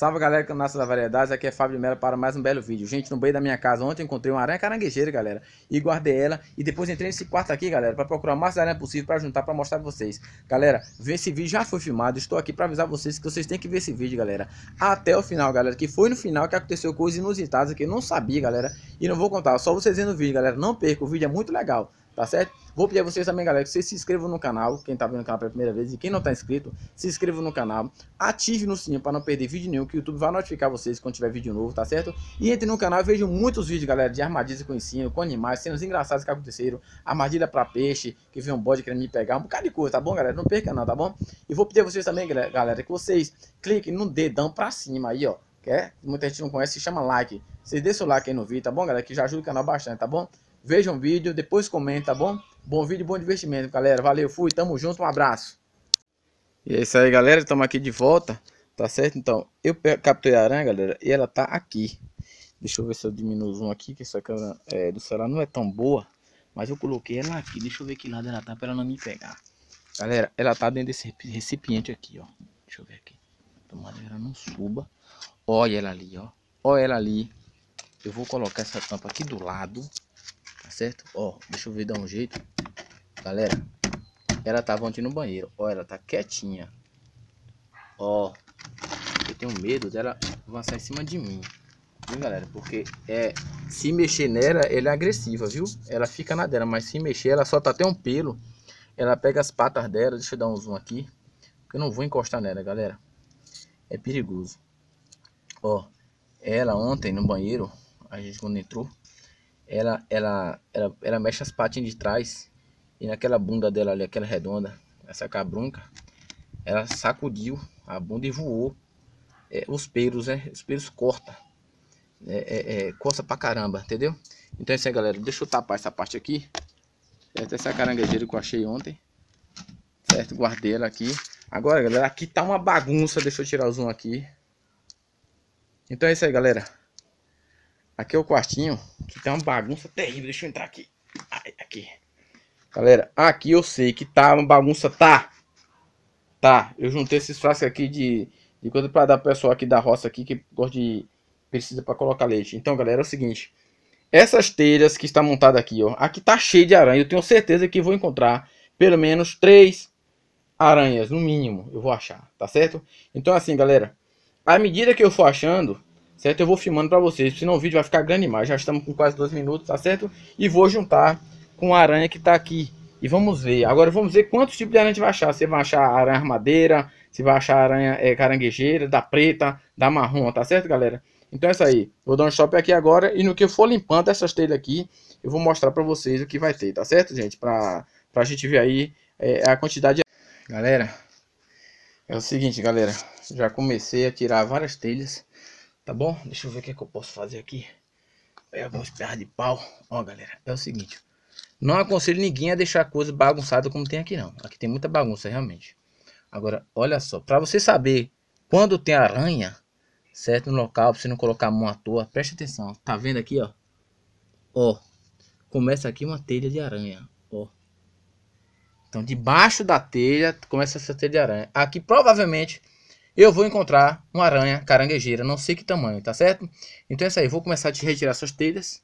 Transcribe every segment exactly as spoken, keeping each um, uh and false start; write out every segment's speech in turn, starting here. Salve galera que nasce da variedade, aqui é Fábio Melo para mais um belo vídeo. Gente, no banheiro da minha casa ontem encontrei uma aranha caranguejeira, galera, e guardei ela. E depois entrei nesse quarto aqui, galera, para procurar o mais da aranha possível para juntar, para mostrar pra vocês. Galera, ver esse vídeo já foi filmado, estou aqui para avisar vocês que vocês têm que ver esse vídeo, galera, até o final, galera, que foi no final que aconteceu coisas inusitadas que eu não sabia, galera, e não vou contar, só vocês vendo o vídeo, galera. Não perca, o vídeo é muito legal, tá certo? Vou pedir a vocês também, galera, que vocês se inscrevam no canal, quem tá vendo o canal pela primeira vez, e quem não tá inscrito, se inscreva no canal, ative no sininho para não perder vídeo nenhum, que o YouTube vai notificar vocês quando tiver vídeo novo, tá certo? E entre no canal, eu vejo muitos vídeos, galera, de armadilhas com ensino, com animais, cenas engraçadas que aconteceram, armadilha pra peixe, que veio um bode querendo me pegar, um bocado de coisa, tá bom, galera? Não perca não, tá bom? E vou pedir a vocês também, galera, que vocês cliquem no dedão pra cima aí, ó, que é, muita gente não conhece, se chama like. Vocês deixam o like aí no vídeo, tá bom, galera? Que já ajuda o canal bastante, tá bom? Vejam o vídeo, depois comenta, tá bom? Bom vídeo, bom divertimento, galera. Valeu, fui, tamo junto, um abraço. E é isso aí, galera, estamos aqui de volta, tá certo? Então, eu capturei a aranha, galera, e ela tá aqui. Deixa eu ver se eu diminuo o zoom aqui, que essa câmera é, do celular não é tão boa. Mas eu coloquei ela aqui, deixa eu ver que lado ela tá, pra ela não me pegar. Galera, ela tá dentro desse recipiente aqui, ó. Deixa eu ver aqui. Tomara que ela não suba. Olha ela ali, ó. Olha ela ali. Eu vou colocar essa tampa aqui do lado, certo? Ó, deixa eu ver dar um jeito, galera. Ela tava ontem no banheiro, ó, ela tá quietinha, ó. Eu tenho medo dela avançar em cima de mim, viu, galera? Porque é, se mexer nela, ela é agressiva, viu? Ela fica na dela, mas se mexer, ela solta até um pelo, ela pega as patas dela. Deixa eu dar um zoom aqui, porque eu não vou encostar nela, galera, é perigoso. Ó, ela ontem no banheiro, a gente quando entrou, Ela, ela, ela, ela mexe as patinhas de trás, e naquela bunda dela ali, aquela redonda, essa cabrunca, ela sacudiu a bunda e voou. É, os pelos, né? Os pelos corta, é, é, é, coça pra caramba, entendeu? Então é isso aí, galera. Deixa eu tapar essa parte aqui, certo? Essa caranguejeira que eu achei ontem, certo? Guardei ela aqui. Agora, galera, aqui tá uma bagunça. Deixa eu tirar o zoom aqui. Então é isso aí, galera. Aqui é o quartinho, que tá uma bagunça terrível. Deixa eu entrar aqui. Ai, aqui. Galera, aqui eu sei que tá uma bagunça, tá? Tá, eu juntei esses frascos aqui de, de coisa pra dar pro pessoal aqui da roça aqui, que gosta de... precisa pra colocar leite. Então, galera, é o seguinte. Essas telhas que está montada aqui, ó. Aqui tá cheio de aranha. Eu tenho certeza que vou encontrar pelo menos três aranhas, no mínimo. Eu vou achar, tá certo? Então, assim, galera. À medida que eu for achando... certo? Eu vou filmando pra vocês, senão o vídeo vai ficar grande demais. Já estamos com quase doze minutos, tá certo? E vou juntar com a aranha que tá aqui. E vamos ver. Agora vamos ver quantos tipos de aranha a gente vai achar. Você vai achar aranha armadeira, você vai achar aranha é, caranguejeira, da preta, da marrom, tá certo, galera? Então é isso aí. Vou dar um stop aqui agora e no que eu for limpando essas telhas aqui, eu vou mostrar pra vocês o que vai ter, tá certo, gente? Pra, pra gente ver aí é, a quantidade de... Galera, é o seguinte, galera. Já comecei a tirar várias telhas. Tá bom? Deixa eu ver o que, é que eu posso fazer aqui. Pegar algumas pernas de pau. Ó, galera, é o seguinte. Não aconselho ninguém a deixar coisa bagunçada como tem aqui, não. Aqui tem muita bagunça, realmente. Agora, olha só. Pra você saber quando tem aranha, certo? No local, pra você não colocar a mão à toa. Preste atenção. Tá vendo aqui, ó? Ó. Começa aqui uma telha de aranha. Ó. Então, debaixo da telha, começa essa telha de aranha. Aqui, provavelmente... eu vou encontrar uma aranha caranguejeira, não sei que tamanho, tá certo? Então é isso aí, vou começar a retirar essas telhas.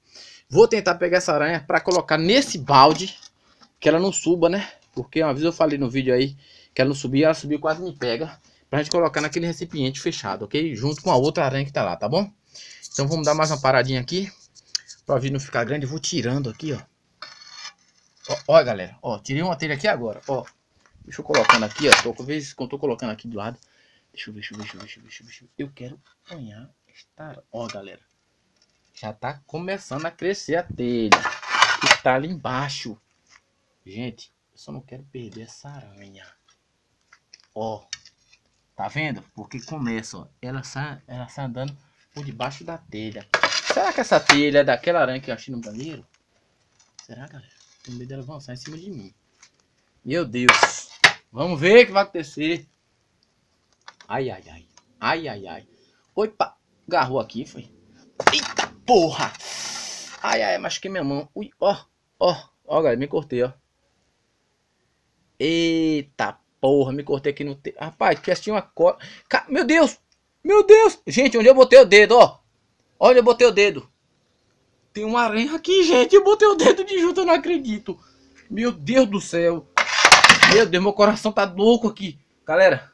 Vou tentar pegar essa aranha para colocar nesse balde, que ela não suba, né? Porque uma vez eu falei no vídeo aí que ela não subia, ela subiu quase me pega. Pra gente colocar naquele recipiente fechado, ok? Junto com a outra aranha que tá lá, tá bom? Então vamos dar mais uma paradinha aqui, para o vídeo não ficar grande. Vou tirando aqui, ó. Ó, ó galera, ó, tirei uma telha aqui agora, ó. Deixa eu colocando aqui, ó, tô, vez, tô colocando aqui do lado. Deixa eu ver, deixa eu ver, deixa eu ver, deixa eu ver, deixa eu ver. Eu quero apanhar esta... Ó, galera. Já tá começando a crescer a telha que tá ali embaixo. Gente, eu só não quero perder essa aranha. Ó. Tá vendo? Porque começa, ó. Ela sai, ela sai andando por debaixo da telha. Será que essa telha é daquela aranha que eu achei no banheiro? Será, galera? Tenho medo dela avançar em cima de mim. Meu Deus. Vamos ver o que vai acontecer. Ai, ai, ai. Ai, ai, ai. Opa. Agarrou aqui, foi. Eita, porra. Ai, ai, machuquei minha mão. Ui, ó. Ó, ó, galera, me cortei, ó. Eita, porra. Me cortei aqui no... Te... Rapaz, tinha uma cobra... Ca... Meu Deus. Meu Deus! Gente, onde eu botei o dedo, ó. Olha, eu botei o dedo. Tem uma aranha aqui, gente. Eu botei o dedo de junto, eu não acredito. Meu Deus do céu. Meu Deus, meu coração tá louco aqui. Galera,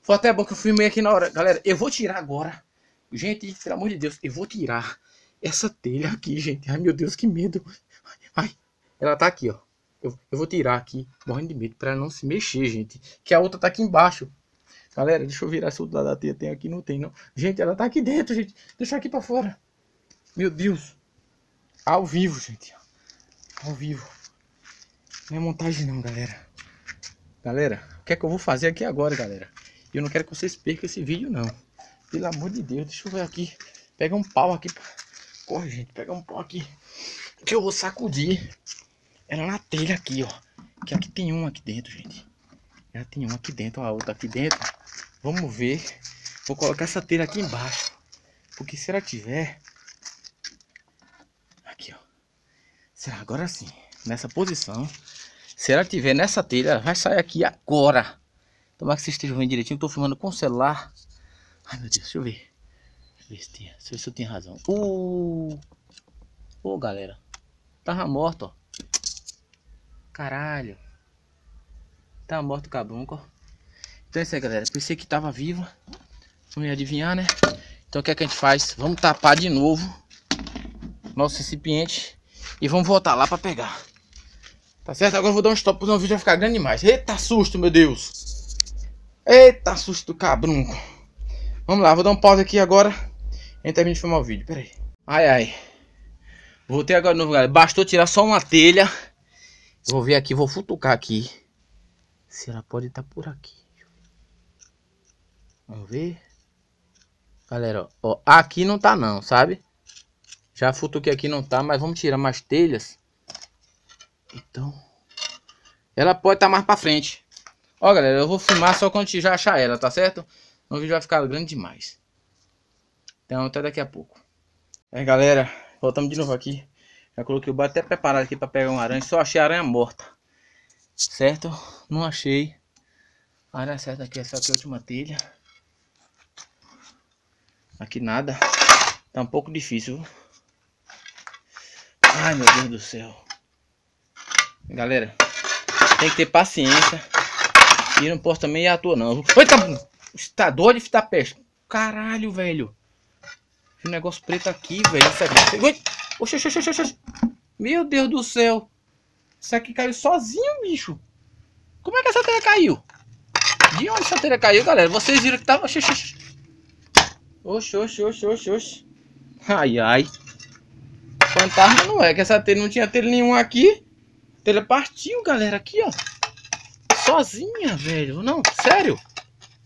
foi até bom que eu filmei aqui na hora. Galera, eu vou tirar agora. Gente, pelo amor de Deus, eu vou tirar essa telha aqui, gente. Ai, meu Deus, que medo. Ai, ela tá aqui, ó. Eu, eu vou tirar aqui, morrendo de medo, pra não se mexer, gente. Que a outra tá aqui embaixo. Galera, deixa eu virar essa outra da telha. Tem aqui, não tem, não. Gente, ela tá aqui dentro, gente. Deixa aqui pra fora. Meu Deus. Ao vivo, gente. Ao vivo. Não é montagem, não, galera. Galera, o que é que eu vou fazer aqui agora, galera? Eu não quero que vocês percam esse vídeo, não. Pelo amor de Deus, deixa eu ver aqui. Pega um pau aqui. Corre, gente. Pega um pau aqui. Que eu vou sacudir. Ela na telha aqui, ó. Que aqui tem um aqui dentro, gente. Ela tem um aqui dentro, a outra aqui dentro. Vamos ver. Vou colocar essa telha aqui embaixo. Porque se ela tiver... Aqui, ó. Será agora sim. Nessa posição. Se ela tiver nessa telha, ela vai sair aqui agora. Tomara que vocês estejam vendo direitinho. Eu tô filmando com o celular. Ai, meu Deus, deixa eu ver. Deixa eu ver se, tem, deixa eu ver se eu tenho razão. Uh! Ô, oh, galera. Tava morto, ó. Caralho. Tá morto o cabunco, ó. Então é isso aí, galera. Pensei que tava viva. Não ia adivinhar, né? Então o que é que a gente faz? Vamos tapar de novo nosso recipiente. E vamos voltar lá pra pegar. Tá certo? Agora eu vou dar um stop, porque o vídeo vai ficar grande demais. Eita susto, meu Deus. Eita susto, cabrunco. Vamos lá, vou dar um pause aqui agora. A gente termina de filmar o vídeo, pera aí. Ai, ai. Voltei agora de novo, galera. Bastou tirar só uma telha. Vou ver aqui, vou futucar aqui. Se ela pode estar por aqui. Vamos ver. Galera, ó, ó. Aqui não tá não, sabe? Já futuquei aqui, não tá. Mas vamos tirar mais telhas. Então. Ela pode estar mais pra frente. Ó, galera, eu vou filmar só quando já achar ela, tá certo? O vídeo vai ficar grande demais. Então até daqui a pouco. Aí galera, voltamos de novo aqui. Já coloquei o bate até preparado aqui para pegar uma aranha. Só achei a aranha morta. Certo? Não achei a aranha certa aqui. Essa aqui é a última telha. Aqui nada. Tá um pouco difícil. Viu? Ai meu Deus do céu. Galera, tem que ter paciência. E não posso também ir à toa não. Eita bunda! Tá doido de fita pesca. Caralho, velho. Tem um negócio preto aqui, velho. Isso aqui. Oxi, oxi, oxi, oxi. Meu Deus do céu. Isso aqui caiu sozinho, bicho. Como é que essa telha caiu? De onde essa telha caiu, galera? Vocês viram que tava... Oxi, oxi, oxi, oxi, oxi, oxi. Ai, ai. Fantasma não é, que essa telha não tinha telha nenhuma aqui. A telha partiu, galera. Aqui, ó. Sozinha, velho. Não, sério.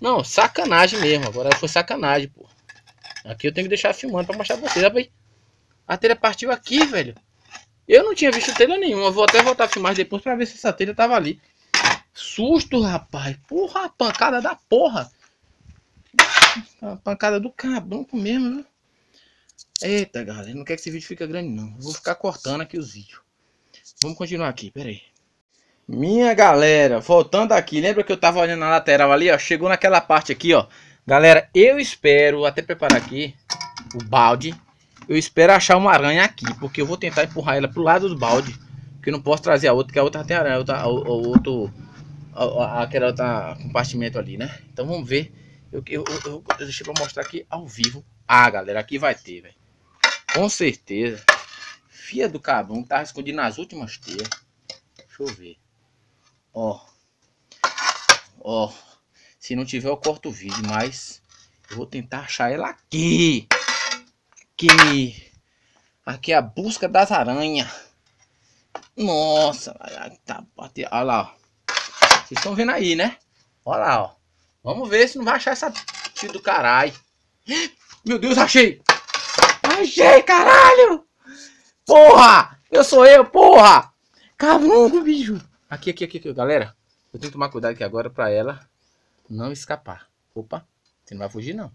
Não, sacanagem mesmo. Agora foi sacanagem, pô. Aqui eu tenho que deixar filmando pra mostrar pra vocês. Rapaz. A telha partiu aqui, velho. Eu não tinha visto telha nenhuma. Vou até voltar a filmar depois pra ver se essa telha tava ali. Susto, rapaz. Porra, a pancada da porra. A pancada do cabronco mesmo, viu? Eita, galera. Não quer que esse vídeo fique grande, não. Eu vou ficar cortando aqui os vídeos. Vamos continuar aqui, pera aí. Minha galera, voltando aqui, lembra que eu tava olhando na lateral ali, ó, chegou naquela parte aqui, ó. Galera, eu espero, até preparar aqui o balde, eu espero achar uma aranha aqui, porque eu vou tentar empurrar ela pro lado do balde, porque eu não posso trazer a outra, que a outra tem aranha, a outra, a, a, outro, a, a, aquela outra compartimento ali, né? Então vamos ver, eu, eu, eu, eu deixei pra mostrar aqui ao vivo. Ah, galera, aqui vai ter, velho, com certeza. Fia do cabão, tava escondido nas últimas teias, deixa eu ver. Ó, ó, se não tiver eu corto o vídeo, mas eu vou tentar achar ela aqui. Aqui, aqui é a busca das aranhas. Nossa, tá, olha lá, ó. Vocês estão vendo aí, né? Olha lá, ó. Vamos ver se não vai achar essa tira do caralho. Meu Deus, achei. Achei, caralho. Porra, eu sou eu, porra. Caramba, bicho. Aqui, aqui, aqui, aqui, galera. Eu tenho que tomar cuidado aqui agora pra ela não escapar. Opa, você não vai fugir, não.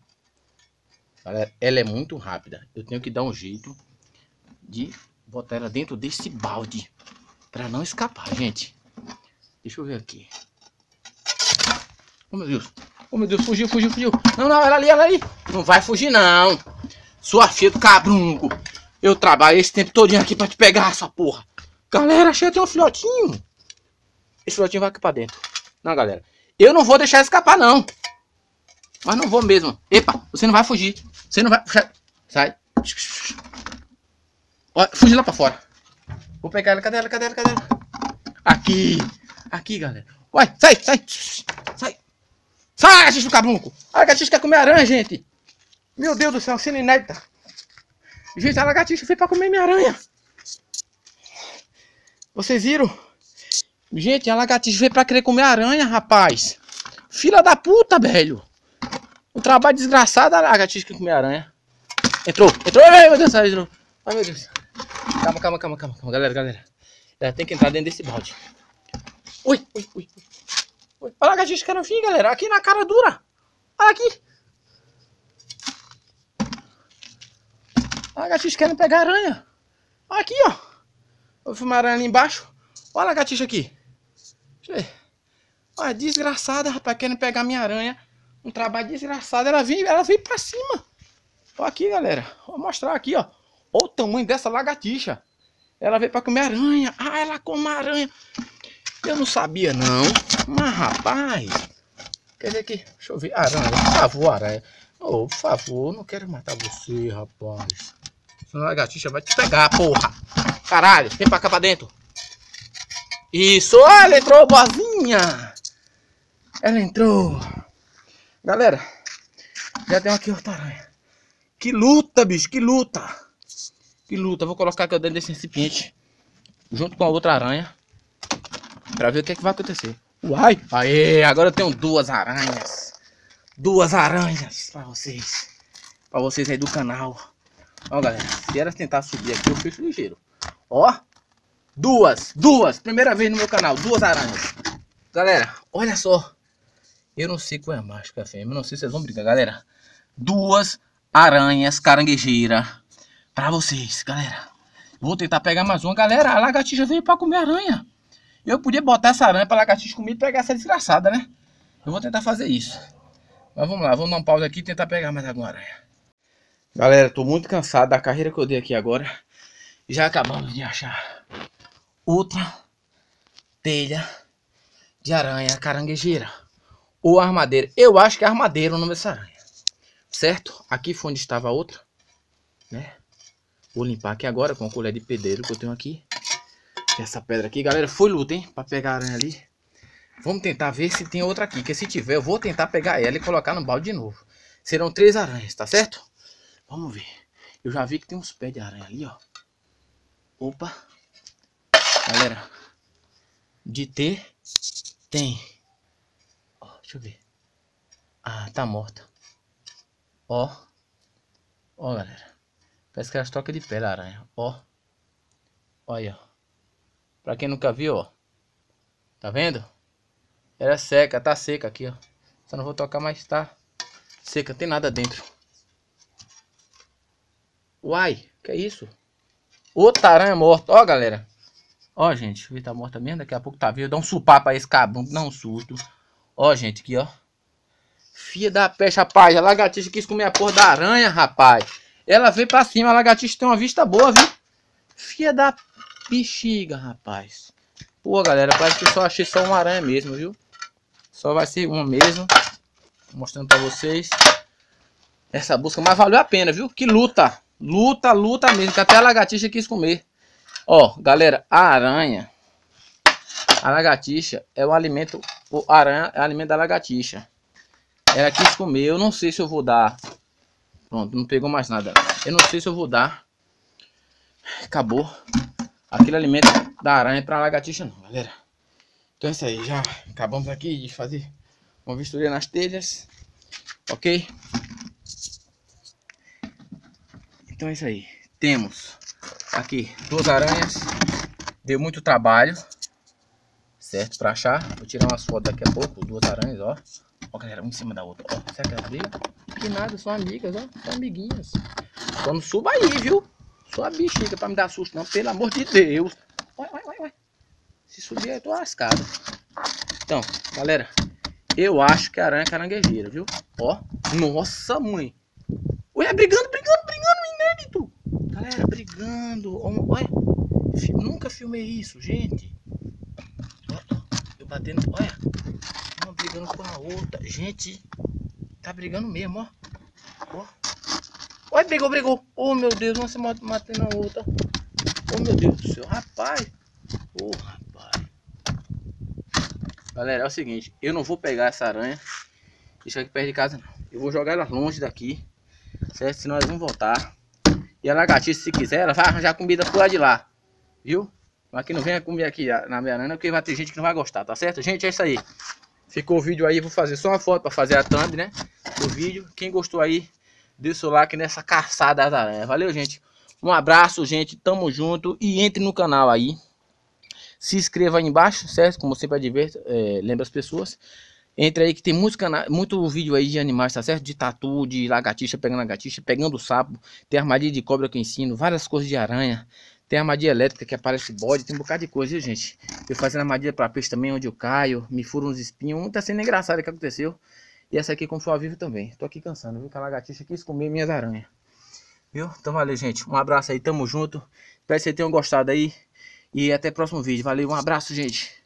Galera, ela é muito rápida. Eu tenho que dar um jeito de botar ela dentro desse balde. Pra não escapar, gente. Deixa eu ver aqui. Oh, meu Deus. Oh, meu Deus, fugiu, fugiu, fugiu. Não, não, ela ali, ela ali. Não vai fugir, não. Sua cheia do cabrungo. Eu trabalho esse tempo todinho aqui pra te pegar, essa porra. Galera, achei até um filhotinho. Esse filhotinho vai aqui pra dentro. Não, galera. Eu não vou deixar escapar, não. Mas não vou mesmo. Epa, você não vai fugir. Você não vai... Sai. Olha, fugiu lá pra fora. Vou pegar ela. Cadê ela? Cadê ela? Cadê ela? Aqui. Aqui, galera. Uai, sai, sai. Sai. Sai, gatinho do cabrunco. A lagartixa quer comer aranha, gente. Meu Deus do céu, cena inédita. Gente, a lagartixa veio pra comer minha aranha. Vocês viram? Gente, a lagartixa veio pra querer comer aranha, rapaz. Filha da puta, velho. O trabalho desgraçado da lagartixa que comer aranha. Entrou, entrou. Ai, meu Deus, sai, entrou. Ai, meu Deus. Calma, calma, calma, calma, calma. Galera, galera. Ela tem que entrar dentro desse balde. Ui, ui, ui. Olha a lagartixa no fim, galera. Aqui na cara dura. Olha aqui. A lagartixa querendo pegar aranha. Olha aqui, ó. Vou filmar a aranha ali embaixo. Olha a lagartixa aqui. Deixa eu ver. Olha, desgraçada, rapaz, querendo pegar minha aranha. Um trabalho desgraçado. Ela veio, ela veio pra cima. Olha aqui, galera. Vou mostrar aqui, ó. Olha o tamanho dessa lagartixa. Ela veio pra comer aranha. Ah, ela come aranha. Eu não sabia, não. Mas, rapaz. Quer dizer que... Deixa eu ver. Aranha, por favor, aranha. Oh, por favor, não quero matar você, rapaz. Senão a lagartixa vai te pegar, porra. Caralho, vem pra cá pra dentro. Isso, ela entrou, boazinha. Ela entrou. Galera, já tem aqui outra aranha. Que luta, bicho, que luta. Que luta. Vou colocar aqui dentro desse recipiente. Junto com a outra aranha. Pra ver o que é que vai acontecer. Uai! Aê, agora eu tenho duas aranhas. Duas aranhas pra vocês. Pra vocês aí do canal. Ó, galera. Se elas tentar subir aqui, eu fico ligeiro. Ó. Duas. Duas. Primeira vez no meu canal. Duas aranhas. Galera, olha só. Eu não sei qual é a máscara, fêmea. Eu não sei se vocês vão brigar, galera. Duas aranhas caranguejeiras. Pra vocês, galera. Vou tentar pegar mais uma. Galera, a lagartixa veio pra comer aranha. Eu podia botar essa aranha pra lagartixa comigo e pegar essa desgraçada, né? Eu vou tentar fazer isso. Mas vamos lá, vamos dar um pausa aqui e tentar pegar mais alguma aranha. Galera, tô muito cansado da carreira que eu dei aqui agora. Já acabamos de achar outra telha de aranha caranguejeira. Ou armadeira. Eu acho que é armadeira o nome dessa aranha. Certo? Aqui foi onde estava a outra. Né? Vou limpar aqui agora com a colher de pedreiro que eu tenho aqui. Essa pedra aqui, galera, foi luta, hein? Pra pegar a aranha ali. Vamos tentar ver se tem outra aqui. Que se tiver, eu vou tentar pegar ela e colocar no balde de novo. Serão três aranhas, tá certo? Vamos ver. Eu já vi que tem uns pés de aranha ali, ó. Opa. Galera. De ter, tem. Ó, deixa eu ver. Ah, tá morta. Ó. Ó, galera. Parece que elas trocam de pé da aranha. Ó. Olha, ó. Pra quem nunca viu, ó. Tá vendo? Ela é seca, tá seca aqui, ó. Só não vou tocar mais, tá seca, não tem nada dentro. Uai, que é isso? Outra aranha morta, ó, galera. Ó, gente, ver tá morta mesmo, daqui a pouco tá vivo. Dá um supá pra esse cabrão, dá um susto. Ó, gente, aqui, ó. Fia da peste, rapaz. A lagartixa quis comer a porra da aranha, rapaz. Ela veio pra cima, a lagartixa tem uma vista boa, viu? Fia da... bexiga, rapaz. Pô, galera, parece que eu só achei só uma aranha mesmo, viu? Só vai ser uma mesmo. Mostrando pra vocês essa busca, mas valeu a pena, viu? Que luta, luta, luta mesmo. Que até a lagartixa quis comer. Ó, galera, a aranha, a lagartixa é o alimento, o aranha é o alimento da lagartixa. Ela quis comer. Eu não sei se eu vou dar. Pronto, não pegou mais nada. Eu não sei se eu vou dar. Acabou aquele alimento da aranha para lagartixa, não, galera. Então é isso aí, já acabamos aqui de fazer uma vistoria nas telhas, ok? Então é isso aí, temos aqui duas aranhas, deu muito trabalho, certo, para achar. Vou tirar umas fotos daqui a pouco, duas aranhas, ó. Ó, galera, uma em cima da outra, ó. Será que elas veio? Que nada, são amigas, ó, são amiguinhas. Então não suba aí, viu? Sua bexiga pra me dar susto, não, pelo amor de Deus. Uai, uai, uai, uai. Se subir, eu tô lascado. Então, galera, Eu acho que a aranha é caranguejeira, viu? Ó, nossa mãe. Olha, brigando, brigando, brigando, inédito. Galera, brigando. Olha, nunca filmei isso, gente. Ó, eu batendo, olha. Uma brigando com a outra. Gente, tá brigando mesmo, ó. Ó. Olha, brigou, brigou. Oh, meu Deus, uma se matando a outra. Oh, meu Deus do céu, rapaz. Oh, rapaz. Galera, é o seguinte, eu não vou pegar essa aranha. Isso aqui perto de casa, não. Eu vou jogar ela longe daqui, certo? Senão elas vão voltar. E a lagartixa, se quiser, ela vai arranjar comida pro lado de lá, viu? Mas que não venha comer aqui na minha aranha, porque vai ter gente que não vai gostar, tá certo? Gente, é isso aí. Ficou o vídeo aí, vou fazer só uma foto pra fazer a thumb, né? Do vídeo. Quem gostou aí, deixa o like nessa caçada das aranhas. Valeu, gente. Um abraço, gente. Tamo junto. E entre no canal aí. Se inscreva aí embaixo, certo? Como sempre adverto, é, lembra as pessoas. Entra aí que tem muito, cana muito vídeo aí de animais, tá certo? De tatu, de lagartixa, pegando lagartixa, pegando sapo. Tem armadilha de cobra que eu ensino, várias coisas de aranha. Tem armadilha elétrica que aparece bode, tem um bocado de coisa, viu, gente? Eu fazendo armadilha pra peixe também, onde eu caio, me furo uns espinhos. Muita cena engraçada que aconteceu. E essa aqui, como foi ao vivo também. Tô aqui cansando, viu? Que a lagartixa quis comer minhas aranhas. Viu? Então valeu, gente. Um abraço aí, tamo junto. Espero que vocês tenham gostado aí. E até o próximo vídeo. Valeu, um abraço, gente.